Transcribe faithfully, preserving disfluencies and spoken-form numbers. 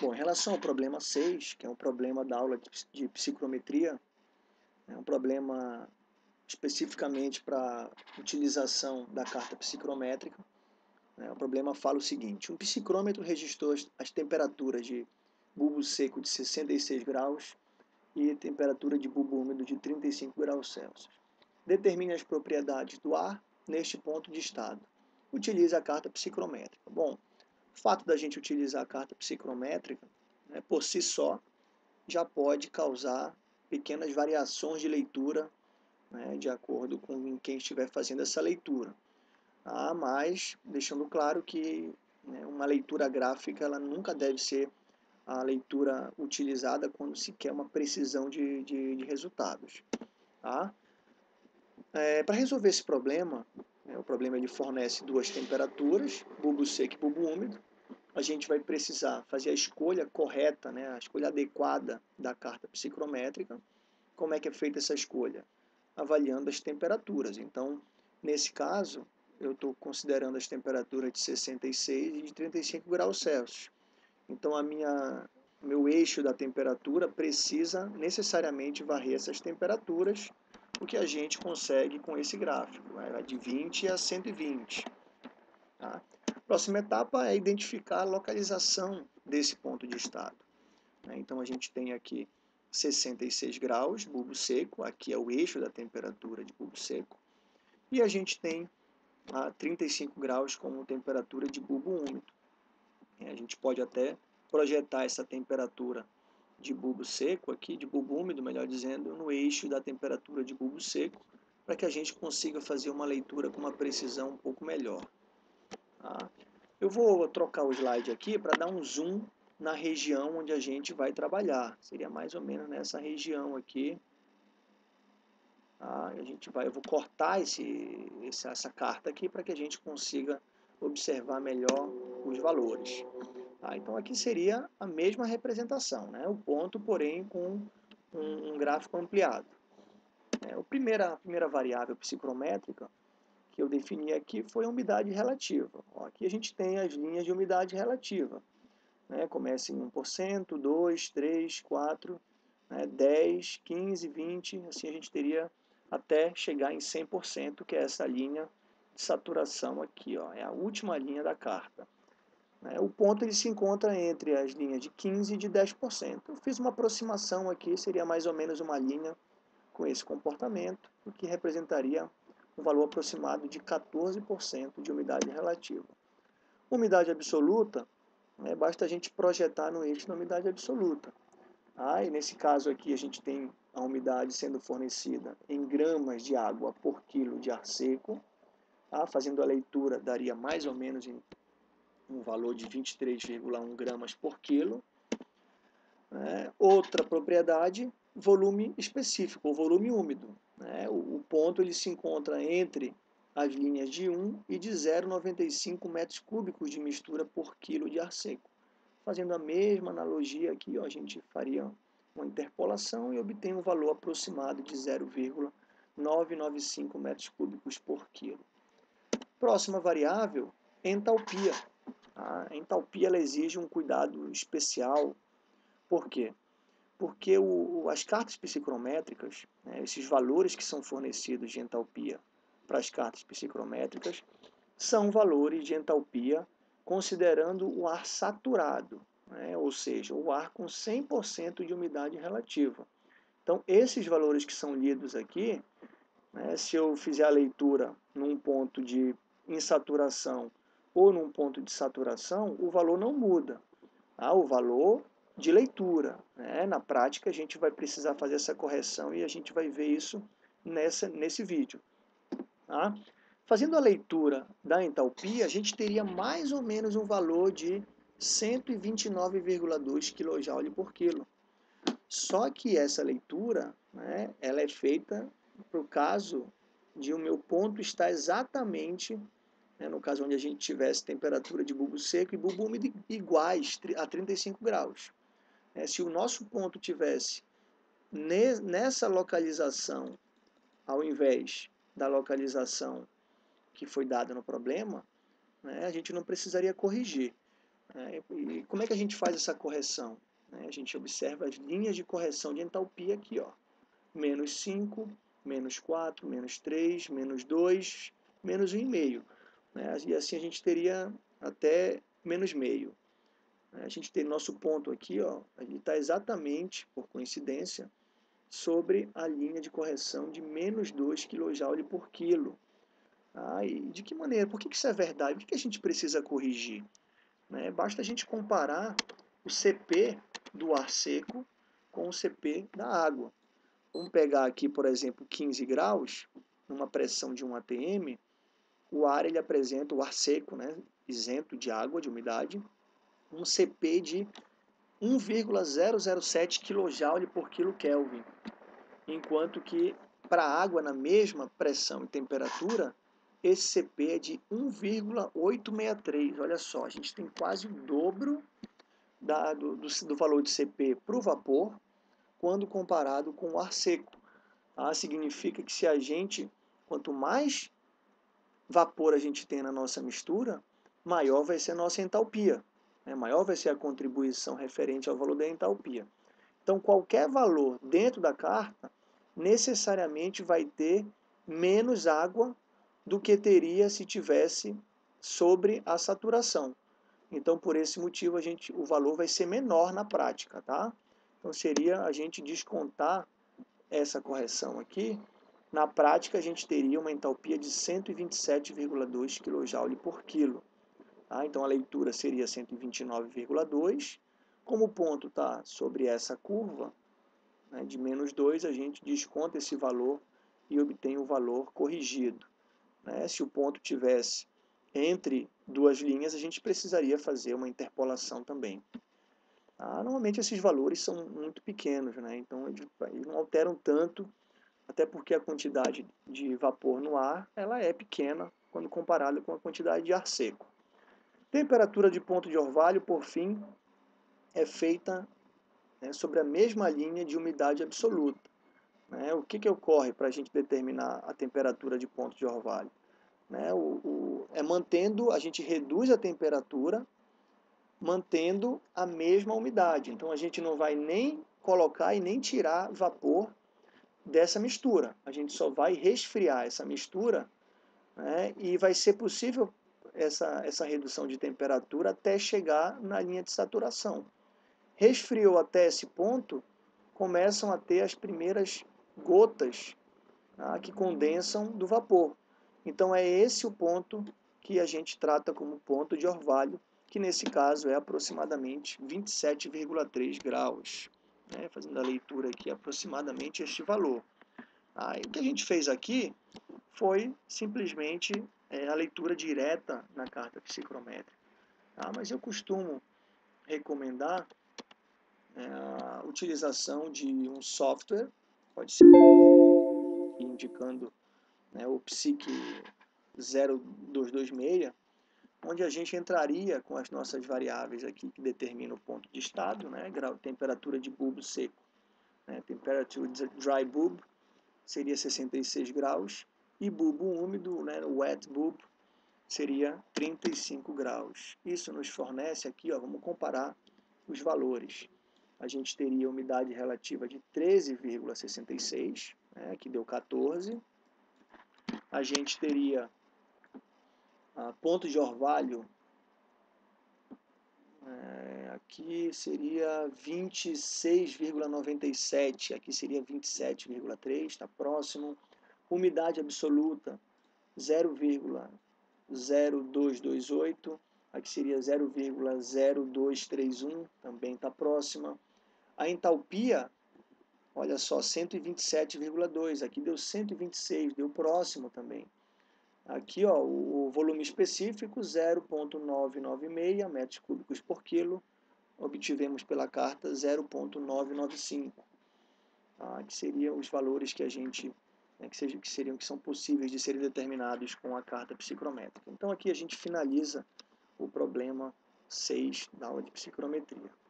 Bom, em relação ao problema seis, que é um problema da aula de psicrometria, é um problema especificamente para utilização da carta psicrométrica, né? O problema fala o seguinte: um psicrômetro registrou as, as temperaturas de bulbo seco de sessenta e seis graus e temperatura de bulbo úmido de trinta e cinco graus Celsius. Determine as propriedades do ar neste ponto de estado. Utilize a carta psicrométrica. Bom, o fato da gente utilizar a carta psicrométrica, né, por si só, já pode causar pequenas variações de leitura, né, de acordo com quem estiver fazendo essa leitura. Ah, mas, deixando claro que, né, uma leitura gráfica ela nunca deve ser a leitura utilizada quando se quer uma precisão de, de, de resultados. Tá? É, para resolver esse problema, né, o problema ele fornece duas temperaturas, bulbo seco e bulbo úmido. A gente vai precisar fazer a escolha correta, né, a escolha adequada da carta psicrométrica. Como é que é feita essa escolha? Avaliando as temperaturas. Então, nesse caso, eu estou considerando as temperaturas de sessenta e seis e de trinta e cinco graus Celsius. Então, a minha, meu eixo da temperatura precisa necessariamente varrer essas temperaturas, o que a gente consegue com esse gráfico, né? De vinte a cento e vinte. Tá? Próxima etapa é identificar a localização desse ponto de estado, né? Então, a gente tem aqui sessenta e seis graus, bulbo seco, aqui é o eixo da temperatura de bulbo seco, e a gente tem a trinta e cinco graus como temperatura de bulbo úmido. A gente pode até projetar essa temperatura de bulbo seco aqui, de bulbo úmido, melhor dizendo, no eixo da temperatura de bulbo seco, para que a gente consiga fazer uma leitura com uma precisão um pouco melhor. Tá? Eu vou trocar o slide aqui para dar um zoom na região onde a gente vai trabalhar. Seria mais ou menos nessa região aqui. Tá? A gente vai, eu vou cortar esse, essa carta aqui para que a gente consiga observar melhor os valores. Tá? Então, aqui seria a mesma representação, né? O ponto, porém, com um, um gráfico ampliado. É, a, primeira, a primeira variável psicrométrica que eu defini aqui foi a umidade relativa. Ó, aqui a gente tem as linhas de umidade relativa. Né? Começa em um por cento, dois por cento, três por cento, quatro por cento, né? dez por cento, quinze por cento, vinte por cento. Assim a gente teria até chegar em cem por cento, que é essa linha de saturação aqui, ó, é a última linha da carta. Né? O ponto ele se encontra entre as linhas de quinze por cento e de dez por cento. Eu fiz uma aproximação aqui, seria mais ou menos uma linha com esse comportamento, o que representaria um valor aproximado de quatorze por cento de umidade relativa. Umidade absoluta, né, basta a gente projetar no eixo da umidade absoluta. Ah, e nesse caso aqui a gente tem a umidade sendo fornecida em gramas de água por quilo de ar seco. Ah, fazendo a leitura, daria mais ou menos em um valor de vinte e três vírgula um gramas por quilo. É, outra propriedade, volume específico, ou volume úmido. Né? O, o ponto ele se encontra entre as linhas de um e de zero vírgula noventa e cinco metros cúbicos de mistura por quilo de ar seco. Fazendo a mesma analogia aqui, ó, a gente faria uma interpolação e obtém um valor aproximado de zero vírgula novecentos e noventa e cinco metros cúbicos por quilo. Próxima variável, entalpia. A entalpia ela exige um cuidado especial. Por quê? Porque o, as cartas psicrométricas, né, esses valores que são fornecidos de entalpia para as cartas psicrométricas, são valores de entalpia considerando o ar saturado, né, ou seja, o ar com cem por cento de umidade relativa. Então, esses valores que são lidos aqui, né, se eu fizer a leitura num ponto de insaturação ou num ponto de saturação, o valor não muda, tá? O valor de leitura, né? Na prática, a gente vai precisar fazer essa correção e a gente vai ver isso nessa, nesse vídeo. Tá? Fazendo a leitura da entalpia, a gente teria mais ou menos um valor de cento e vinte e nove vírgula dois quilojoule por quilo. Só que essa leitura, né, ela é feita para o caso de o meu ponto estar exatamente, né, no caso onde a gente tivesse temperatura de bulbo seco e bulbo úmido iguais a trinta e cinco graus. É, se o nosso ponto tivesse ne nessa localização, ao invés da localização que foi dada no problema, né, a gente não precisaria corrigir. E como é que a gente faz essa correção? A gente observa as linhas de correção de entalpia aqui, ó. Menos cinco, menos quatro, menos três, menos dois, menos um vírgula cinco. E assim a gente teria até menos meio. A gente tem nosso ponto aqui, ó, ele está exatamente, por coincidência, sobre a linha de correção de menos dois quilojoules por quilo. Ah, e de que maneira? Por que isso é verdade? Por que a gente precisa corrigir? Né? Basta a gente comparar o C P do ar seco com o C P da água. Vamos pegar aqui, por exemplo, quinze graus, numa pressão de um A T M, o ar ele apresenta, o ar seco, né, isento de água, de umidade, um C P de um vírgula zero zero sete quilojoule por quilo Kelvin, enquanto que para a água na mesma pressão e temperatura, esse C P é de um vírgula oito seis três. Olha só, a gente tem quase o dobro da, do, do, do valor de C P para o vapor quando comparado com o ar seco. Ah, significa que se a gente, quanto mais vapor a gente tem na nossa mistura, maior vai ser a nossa entalpia. É, maior vai ser a contribuição referente ao valor da entalpia. Então, qualquer valor dentro da carta necessariamente vai ter menos água do que teria se tivesse sobre a saturação. Então, por esse motivo, a gente, o valor vai ser menor na prática, tá? Então, seria a gente descontar essa correção aqui. Na prática, a gente teria uma entalpia de cento e vinte e sete vírgula dois quilojoule por quilo. Ah, então, a leitura seria cento e vinte e nove vírgula dois. Como o ponto está sobre essa curva, né, de menos dois, a gente desconta esse valor e obtém o valor corrigido. Né? Se o ponto tivesse entre duas linhas, a gente precisaria fazer uma interpolação também. Ah, normalmente, esses valores são muito pequenos, né? Então, eles não alteram tanto, até porque a quantidade de vapor no ar ela é pequena quando comparada com a quantidade de ar seco. Temperatura de ponto de orvalho, por fim, é feita, né, sobre a mesma linha de umidade absoluta. Né? O que, que ocorre para a gente determinar a temperatura de ponto de orvalho? Né? O, o, é mantendo, a gente reduz a temperatura, mantendo a mesma umidade. Então, a gente não vai nem colocar e nem tirar vapor dessa mistura. A gente só vai resfriar essa mistura, né, e vai ser possível Essa, essa redução de temperatura até chegar na linha de saturação. Resfriou até esse ponto, começam a ter as primeiras gotas, tá, que condensam do vapor. Então é esse o ponto que a gente trata como ponto de orvalho, que nesse caso é aproximadamente vinte e sete vírgula três graus. Né? Fazendo a leitura aqui, aproximadamente este valor. Aí, o que a gente fez aqui foi simplesmente é a leitura direta na carta psicrométrica. Ah, mas eu costumo recomendar é, a utilização de um software, pode ser indicando, né, o Psyc zero dois dois seis, onde a gente entraria com as nossas variáveis aqui que determinam o ponto de estado, né, grau, temperatura de bulbo seco, né, temperature dry bulb seria sessenta e seis graus, e bulbo úmido, né, o wet bulb, seria trinta e cinco graus. Isso nos fornece aqui, ó, vamos comparar os valores. A gente teria umidade relativa de treze vírgula sessenta e seis, né, que deu quatorze. A gente teria ah, ponto de orvalho, é, aqui seria vinte e seis vírgula noventa e sete, aqui seria vinte e sete vírgula três, está próximo. Umidade absoluta, zero vírgula zero dois dois oito, aqui seria zero vírgula zero dois três um, também está próxima. A entalpia, olha só, cento e vinte e sete vírgula dois, aqui deu cento e vinte e seis, deu próximo também. Aqui, ó, o volume específico, zero vírgula novecentos e noventa e seis metros cúbicos por quilo, obtivemos pela carta zero vírgula novecentos e noventa e cinco, tá? Que seriam os valores que a gente... Né, que, sejam, que, seriam, que são possíveis de serem determinados com a carta psicrométrica. Então, aqui a gente finaliza o problema seis da aula de psicrometria.